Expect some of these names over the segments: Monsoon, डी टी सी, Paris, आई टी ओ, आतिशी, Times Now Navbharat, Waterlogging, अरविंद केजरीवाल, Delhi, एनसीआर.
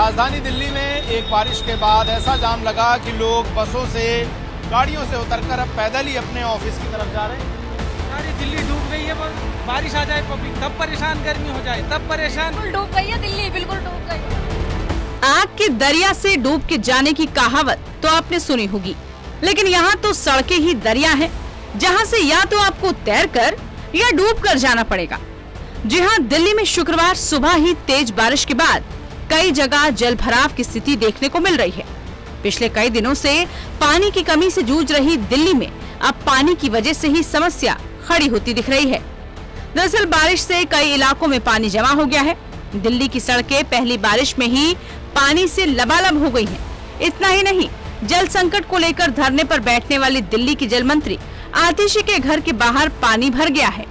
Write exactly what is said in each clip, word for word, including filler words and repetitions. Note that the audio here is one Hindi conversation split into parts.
राजधानी दिल्ली में एक बारिश के बाद ऐसा जाम लगा कि लोग बसों से, गाड़ियों से उतरकर अब पैदल ही अपने ऑफिस की तरफ जा रहे हैं। सारी दिल्ली डूब गई है, पर बारिश आ जाए पब्लिक तब परेशान, गर्मी हो जाए तब परेशान। डूब गई है दिल्ली, बिल्कुल डूब गई। आग के दरिया से डूब के जाने की कहावत तो आपने सुनी होगी, लेकिन यहाँ तो सड़कें ही दरिया है, जहाँ से या तो आपको तैर कर या डूब कर जाना पड़ेगा। जी हाँ, दिल्ली में शुक्रवार सुबह ही तेज बारिश के बाद कई जगह जलभराव की स्थिति देखने को मिल रही है। पिछले कई दिनों से पानी की कमी से जूझ रही दिल्ली में अब पानी की वजह से ही समस्या खड़ी होती दिख रही है। दरअसल बारिश से कई इलाकों में पानी जमा हो गया है। दिल्ली की सड़कें पहली बारिश में ही पानी से लबालब हो गई है। इतना ही नहीं, जल संकट को लेकर धरने पर बैठने वाली दिल्ली की जल मंत्री आतिशी के घर के बाहर पानी भर गया है।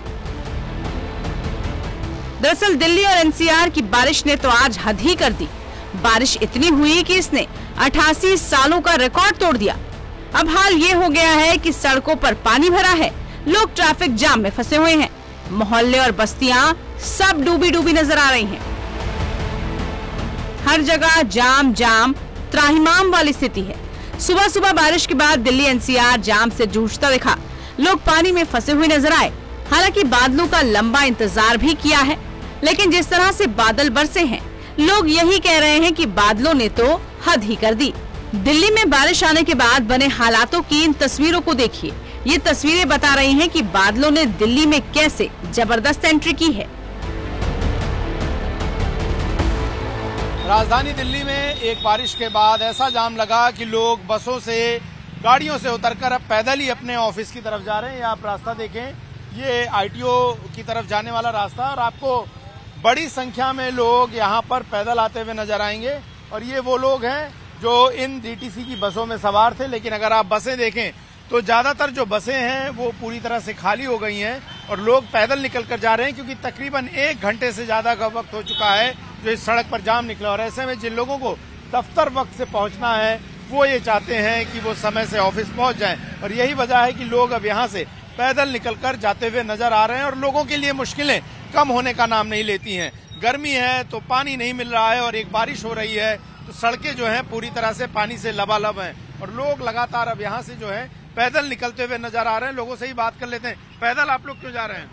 दरअसल दिल्ली और एन सी आर की बारिश ने तो आज हद ही कर दी। बारिश इतनी हुई कि इसने अठासी सालों का रिकॉर्ड तोड़ दिया। अब हाल ये हो गया है कि सड़कों पर पानी भरा है, लोग ट्रैफिक जाम में फंसे हुए हैं, मोहल्ले और बस्तियां सब डूबी डूबी नजर आ रही हैं। हर जगह जाम जाम त्राहिमाम वाली स्थिति है। सुबह सुबह बारिश के बाद दिल्ली एन सी आर जाम से जूझता दिखा, लोग पानी में फंसे हुए नजर आए। हालांकि बादलों का लंबा इंतजार भी किया है, लेकिन जिस तरह से बादल बरसे हैं, लोग यही कह रहे हैं कि बादलों ने तो हद ही कर दी। दिल्ली में बारिश आने के बाद बने हालातों की इन तस्वीरों को देखिए। ये तस्वीरें बता रही हैं कि बादलों ने दिल्ली में कैसे जबरदस्त एंट्री की है। राजधानी दिल्ली में एक बारिश के बाद ऐसा जाम लगा कि लोग बसों से, गाड़ियों से उतरकर अब पैदल ही अपने ऑफिस की तरफ जा रहे हैं। आप रास्ता देखें, ये आई टी ओ की तरफ जाने वाला रास्ता, और आपको बड़ी संख्या में लोग यहाँ पर पैदल आते हुए नजर आएंगे। और ये वो लोग हैं जो इन डी टी सी की बसों में सवार थे, लेकिन अगर आप बसें देखें तो ज़्यादातर जो बसें हैं वो पूरी तरह से खाली हो गई हैं और लोग पैदल निकल कर जा रहे हैं, क्योंकि तकरीबन एक घंटे से ज़्यादा का वक्त हो चुका है जो इस सड़क पर जाम निकला। और ऐसे में जिन लोगों को दफ्तर वक्त से पहुँचना है वो ये चाहते हैं कि वो समय से ऑफिस पहुँच जाएँ, और यही वजह है कि लोग अब यहाँ से पैदल निकलकर जाते हुए नजर आ रहे हैं। और लोगों के लिए मुश्किलें कम होने का नाम नहीं लेती हैं। गर्मी है तो पानी नहीं मिल रहा है, और एक बारिश हो रही है तो सड़कें जो हैं पूरी तरह से पानी से लबालब हैं, और लोग लगातार अब यहाँ से जो है पैदल निकलते हुए नजर आ रहे हैं। लोगों से ही बात कर लेते हैं। पैदल आप लोग क्यों जा रहे हैं?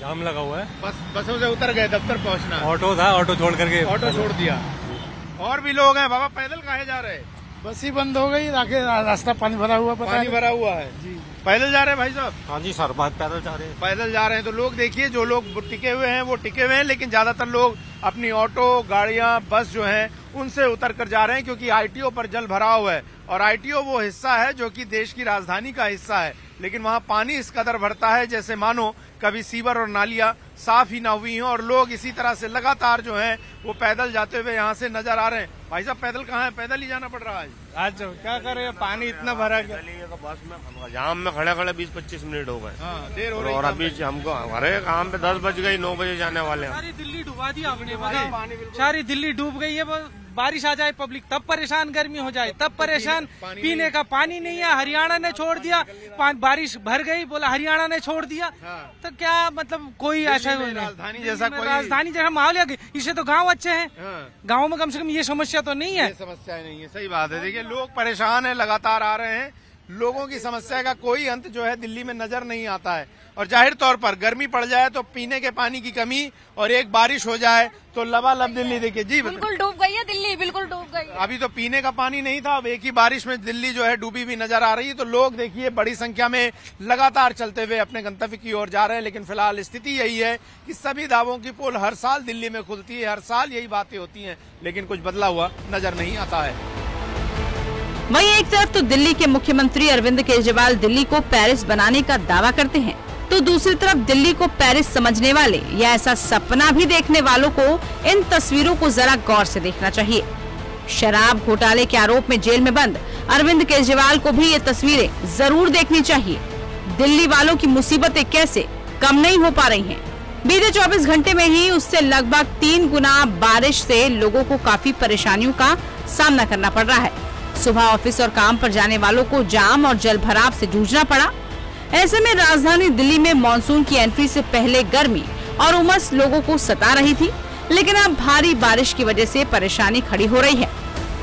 जाम लगा हुआ है, बस बसों से उतर गए, दफ्तर पहुँचना। ऑटो था, ऑटो छोड़ करके ऑटो छोड़ दिया। और भी लोग हैं। बाबा पैदल कहाँ जा रहे हैं? बस ही बंद हो गई, रास्ता पानी भरा हुआ पानी भरा हुआ है जी। पैदल जा रहे हैं भाई साहब? हाँ जी सर, बात पैदल जा रहे हैं। पैदल जा रहे हैं तो लोग देखिए, जो लोग टिके हुए हैं वो टिके हुए हैं, लेकिन ज्यादातर लोग अपनी ऑटो, गाड़ियां, बस जो हैं उनसे उतर कर जा रहे हैं, क्योंकि आई टी ओ पर जल भरा हुआ है। और आई टी ओ वो हिस्सा है जो कि देश की राजधानी का हिस्सा है, लेकिन वहाँ पानी इस कदर भरता है जैसे मानो कभी सीवर और नालियां साफ ही ना हुई हों। और लोग इसी तरह से लगातार जो हैं वो पैदल जाते हुए यहाँ से नजर आ रहे हैं। भाई साहब पैदल कहाँ है? पैदल ही जाना पड़ रहा है आज, क्या करें, पानी इतना भरा गया तो बस में जाम में खड़े खड़े बीस पच्चीस मिनट हो गए, देर हो रही है। और अभी हमको हमारे काम पे दस बज गई, नौ बजे जाने वाले हैं। सारी दिल्ली डुबा दिया हमने, सारी दिल्ली डूब गई है। बारिश आ जाए पब्लिक तब परेशान, गर्मी हो जाए तब परेशान, पीने का पानी नहीं है। हरियाणा ने छोड़ दिया, बारिश भर गई, बोला हरियाणा ने छोड़ दिया। तो क्या मतलब, कोई ऐसा राजधानी जैसा, कोई राजधानी जैसा माहौल है? इसे तो गांव अच्छे हैं, गांव में कम से कम ये समस्या तो नहीं है। समस्या नहीं है, सही बात है। देखिए लोग परेशान है, लगातार आ रहे हैं। लोगों की समस्या का कोई अंत जो है दिल्ली में नजर नहीं आता है। और जाहिर तौर पर गर्मी पड़ जाए तो पीने के पानी की कमी, और एक बारिश हो जाए तो लबालब दिल्ली देखिए जी बिल्कुल डूब गई है। दिल्ली बिल्कुल डूब गई है। अभी तो पीने का पानी नहीं था, अब एक ही बारिश में दिल्ली जो है डूबी भी नजर आ रही है। तो लोग देखिए बड़ी संख्या में लगातार चलते हुए अपने गंतव्य की ओर जा रहे हैं। लेकिन फिलहाल स्थिति यही है कि सभी दावों की पोल हर साल दिल्ली में खुलती है, हर साल यही बातें होती है, लेकिन कुछ बदला हुआ नजर नहीं आता है। वहीं एक तरफ तो दिल्ली के मुख्यमंत्री अरविंद केजरीवाल दिल्ली को पेरिस बनाने का दावा करते हैं, तो दूसरी तरफ दिल्ली को पेरिस समझने वाले या ऐसा सपना भी देखने वालों को इन तस्वीरों को जरा गौर से देखना चाहिए। शराब घोटाले के आरोप में जेल में बंद अरविंद केजरीवाल को भी ये तस्वीरें जरूर देखनी चाहिए। दिल्ली वालों की मुसीबतें कैसे कम नहीं हो पा रही है। बीते चौबीस घंटे में ही उससे लगभग तीन गुना बारिश से लोगों को काफी परेशानियों का सामना करना पड़ रहा है। सुबह ऑफिस और काम पर जाने वालों को जाम और जलभराव से जूझना पड़ा। ऐसे में राजधानी दिल्ली में मॉनसून की एंट्री से पहले गर्मी और उमस लोगों को सता रही थी, लेकिन अब भारी बारिश की वजह से परेशानी खड़ी हो रही है।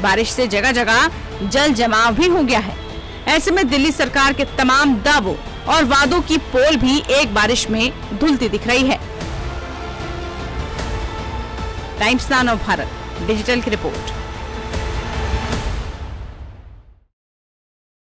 बारिश से जगह जगह जल जमाव भी हो गया है। ऐसे में दिल्ली सरकार के तमाम दावों और वादों की पोल भी एक बारिश में धुलती दिख रही है। टाइम्स नाउ भारत डिजिटल की रिपोर्ट।